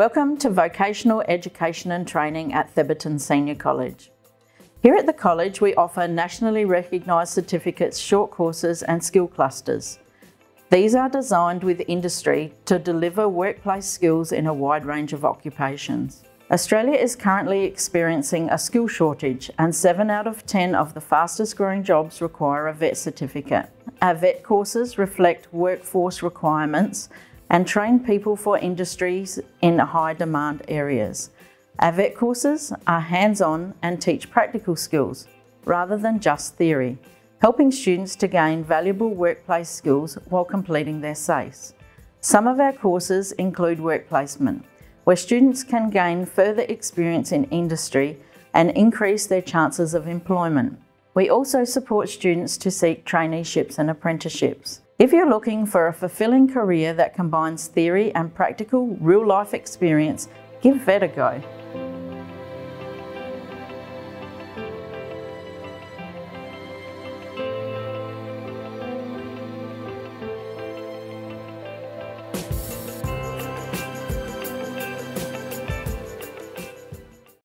Welcome to Vocational Education and Training at Thebarton Senior College. Here at the college we offer nationally recognised certificates, short courses and skill clusters. These are designed with industry to deliver workplace skills in a wide range of occupations. Australia is currently experiencing a skill shortage and 7 out of 10 of the fastest growing jobs require a VET certificate. Our VET courses reflect workforce requirements and train people for industries in high demand areas. Our VET courses are hands-on and teach practical skills rather than just theory, helping students to gain valuable workplace skills while completing their SACE. Some of our courses include work placement, where students can gain further experience in industry and increase their chances of employment. We also support students to seek traineeships and apprenticeships. If you're looking for a fulfilling career that combines theory and practical real-life experience, give VET a go.